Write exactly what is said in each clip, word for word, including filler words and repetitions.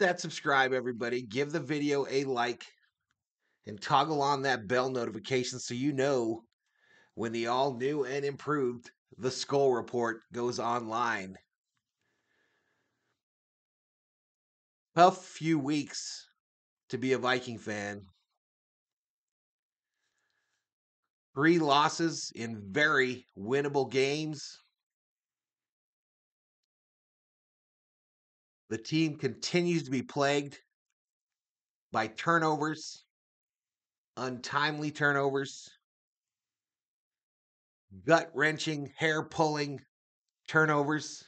that subscribe, everybody. Give the video a like and toggle on that bell notification so you know when the all new and improved The Skull Report goes online. Tough few weeks to be a Viking fan. Three losses in very winnable games. The team continues to be plagued by turnovers, untimely turnovers, gut-wrenching, hair-pulling turnovers.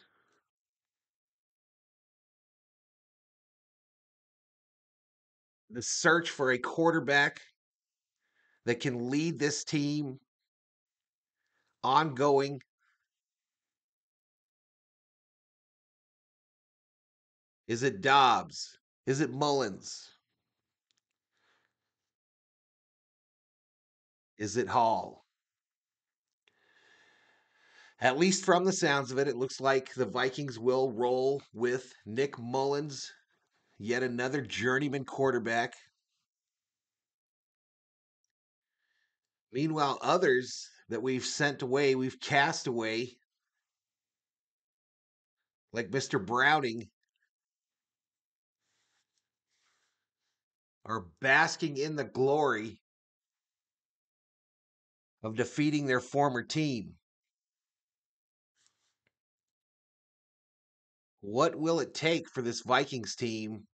The search for a quarterback that can lead this team ongoing. Is it Dobbs? Is it Mullins? Is it Hall? At least from the sounds of it, it looks like the Vikings will roll with Nick Mullins, yet another journeyman quarterback. Meanwhile, others that we've sent away, we've cast away, like Mister Browning, are basking in the glory of defeating their former team. What will it take for this Vikings team to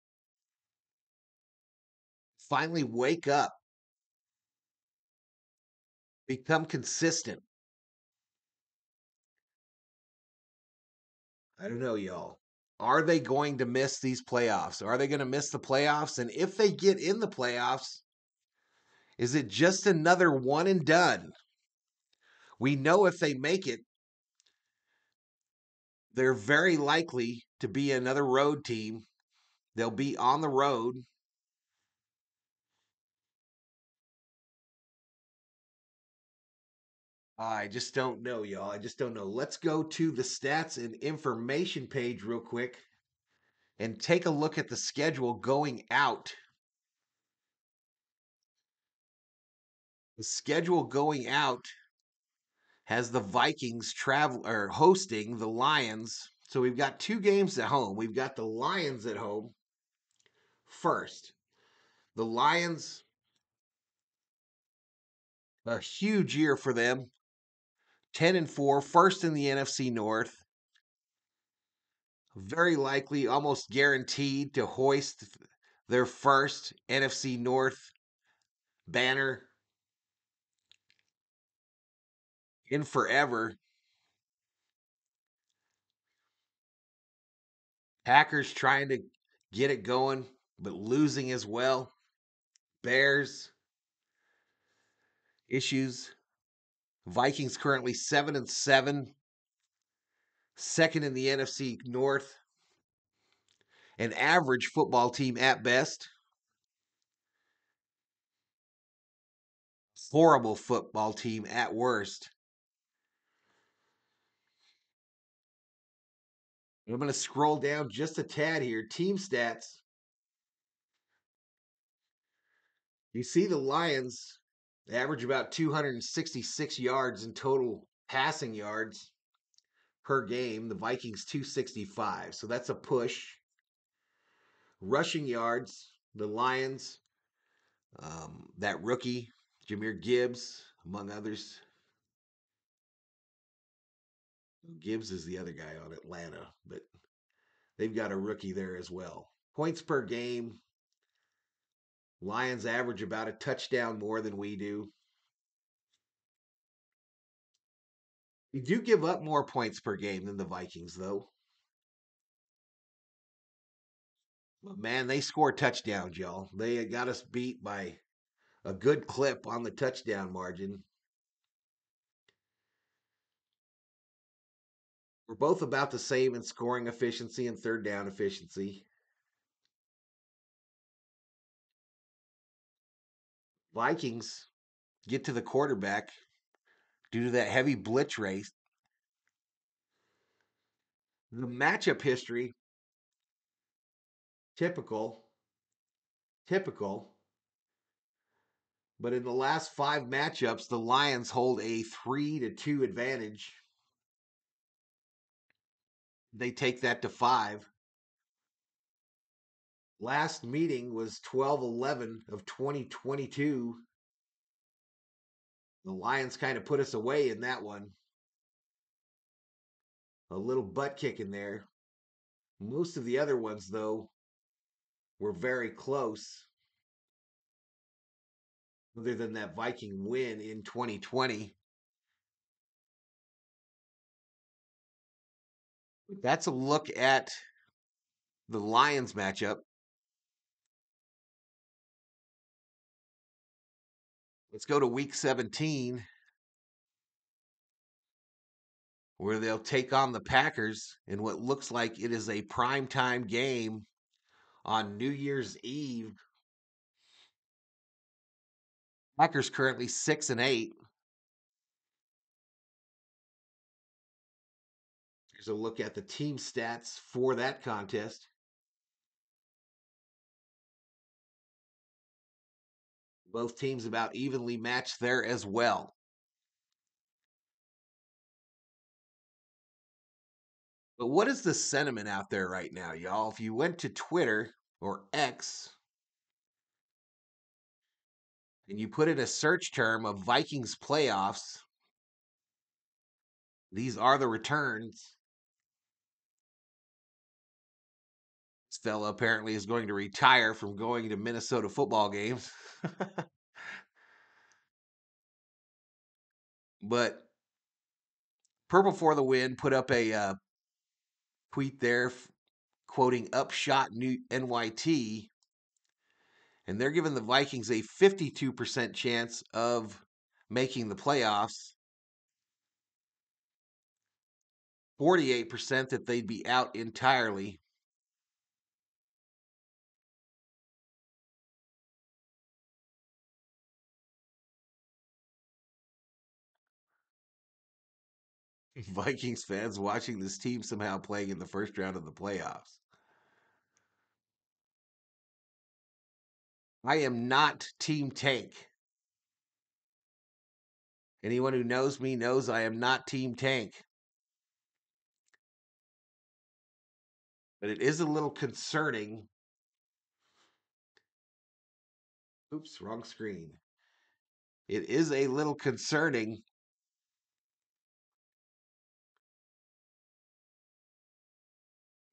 finally wake up, become consistent? I don't know, y'all. Are they going to miss these playoffs? Are they going to miss the playoffs? And if they get in the playoffs, is it just another one and done? We know if they make it, they're very likely to be another road team. They'll be on the road. I just don't know, y'all. I just don't know. Let's go to the stats and information page real quick and take a look at the schedule going out. The schedule going out has the Vikings travel or hosting the Lions. So we've got two games at home. We've got the Lions at home first. The Lions, a huge year for them. ten and four, first in the N F C North. Very likely, almost guaranteed to hoist their first N F C North banner in forever. Packers trying to get it going, but losing as well. Bears, issues. Vikings currently seven and seven, second in the N F C North, an average football team at best. Horrible football team at worst. I'm going to scroll down just a tad here. Team stats. You see the Lions average about two hundred sixty-six yards in total passing yards per game. The Vikings two sixty-five. So that's a push. Rushing yards, the Lions, um, that rookie, Jahmyr Gibbs, among others. Gibbs is the other guy on Atlanta, but they've got a rookie there as well. Points per game. Lions average about a touchdown more than we do. We do give up more points per game than the Vikings, though. But man, they score touchdowns, y'all. They got us beat by a good clip on the touchdown margin. We're both about the same in scoring efficiency and third down efficiency. Vikings get to the quarterback due to that heavy blitz race. The matchup history Typical. Typical. But in the last five matchups, the Lions hold a three to two advantage. They take that to five. Last meeting was twelve eleven of twenty twenty-two. The Lions kind of put us away in that one. A little butt kick in there. Most of the other ones, though, were very close. Other than that Viking win in twenty twenty. That's a look at the Lions matchup. Let's go to week seventeen, where they'll take on the Packers in what looks like it is a primetime game on New Year's Eve. Packers currently six and eight. Here's a look at the team stats for that contest. Both teams about evenly matched there as well. But what is the sentiment out there right now, y'all? If you went to Twitter or X and you put in a search term of Vikings playoffs, these are the returns. This fella apparently is going to retire from going to Minnesota football games. But PurpleForTheWind put up a uh, tweet there quoting Upshot N Y T, and they're giving the Vikings a fifty-two percent chance of making the playoffs, forty-eight percent that they'd be out entirely. Vikings fans watching this team somehow playing in the first round of the playoffs. I am not Team Tank. Anyone who knows me knows I am not Team Tank. But it is a little concerning. Oops, wrong screen. It is a little concerning .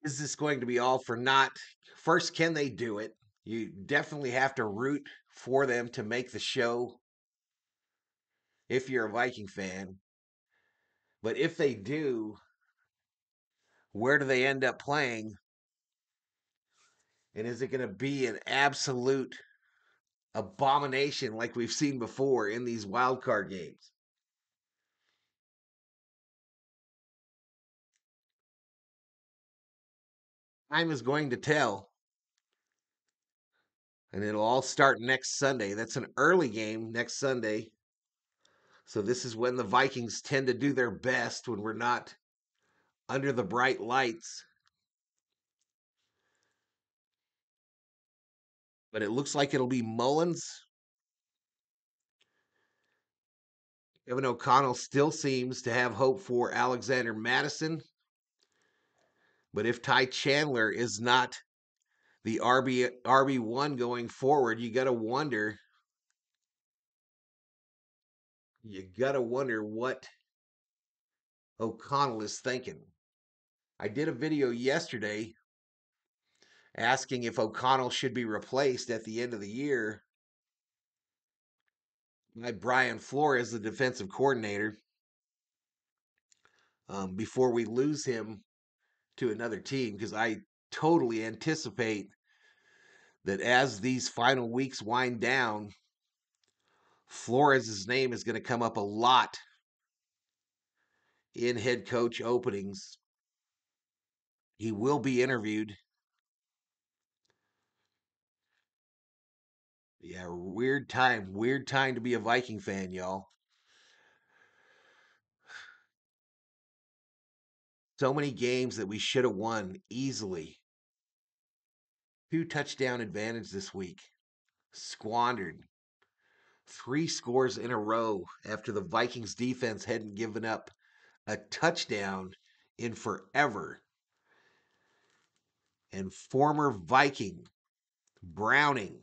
Is this going to be all for naught? First, can they do it? You definitely have to root for them to make the show if you're a Viking fan. But if they do, where do they end up playing? And is it going to be an absolute abomination like we've seen before in these wildcard games? Time is going to tell. And it'll all start next Sunday. That's an early game next Sunday. So this is when the Vikings tend to do their best, when we're not under the bright lights. But it looks like it'll be Mullins. Kevin O'Connell still seems to have hope for Alexander Mattison. But if Ty Chandler is not the R B one going forward, you got to wonder, you got to wonder what O'Connell is thinking. I did a video yesterday asking if O'Connell should be replaced at the end of the year by Brian Flores, the defensive coordinator, um, before we lose him to another team, because I totally anticipate that as these final weeks wind down, Flores' name is going to come up a lot in head coach openings. He will be interviewed. Yeah, weird time. Weird time to be a Viking fan, y'all. So many games that we should have won easily. Two touchdown advantage this week. Squandered. Three scores in a row after the Vikings defense hadn't given up a touchdown in forever. And former Viking Browning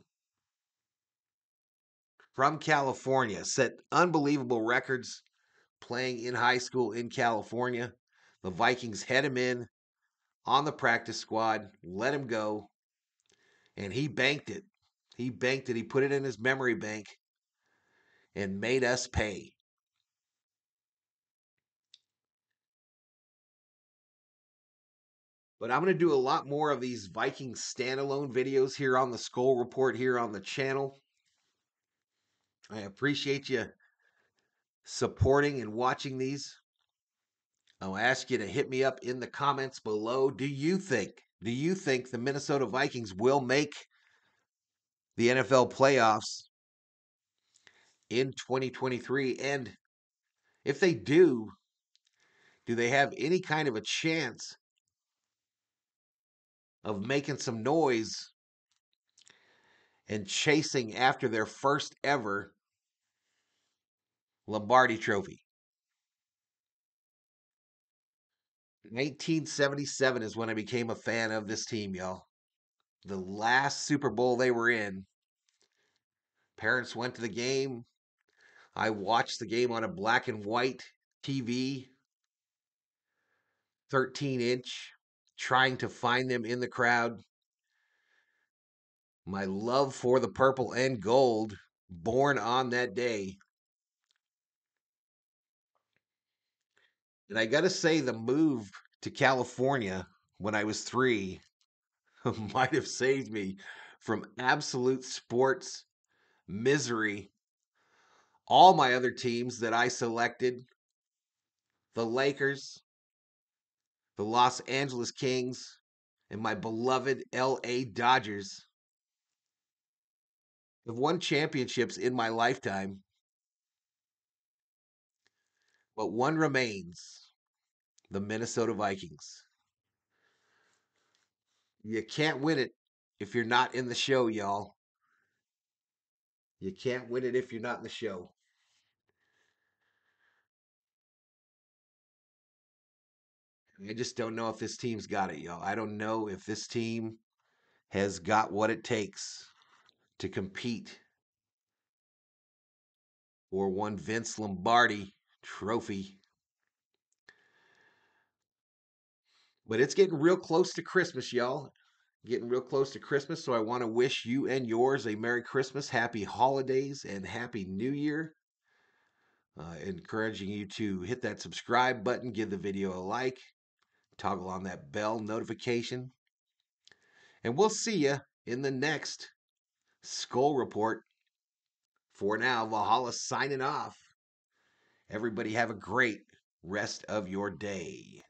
from California set unbelievable records playing in high school in California. The Vikings had him in on the practice squad, let him go, and he banked it. He banked it. He put it in his memory bank and made us pay. But I'm going to do a lot more of these Vikings standalone videos here on the Skull Report here on the channel. I appreciate you supporting and watching these. I'll ask you to hit me up in the comments below. Do you think, do you think the Minnesota Vikings will make the N F L playoffs in twenty twenty-three? And if they do, do they have any kind of a chance of making some noise and chasing after their first ever Lombardi Trophy? nineteen seventy-seven is when I became a fan of this team, y'all. The last Super Bowl they were in, parents went to the game. I watched the game on a black and white T V, thirteen inch, trying to find them in the crowd. My love for the purple and gold, born on that day. And I got to say, the move to California when I was three might have saved me from absolute sports misery. All my other teams that I selected, the Lakers, the Los Angeles Kings, and my beloved L A Dodgers, have won championships in my lifetime. But one remains, the Minnesota Vikings. You can't win it if you're not in the show, y'all. You can't win it if you're not in the show. I just don't know if this team's got it, y'all. I don't know if this team has got what it takes to compete for one Vince Lombardi Trophy. But it's getting real close to Christmas, y'all. Getting real close to Christmas, so I want to wish you and yours a Merry Christmas, Happy Holidays, and Happy New Year. Uh, encouraging you to hit that subscribe button, give the video a like, toggle on that bell notification. And we'll see you in the next Skull Report. For now, Valhalla signing off. Everybody have a great rest of your day.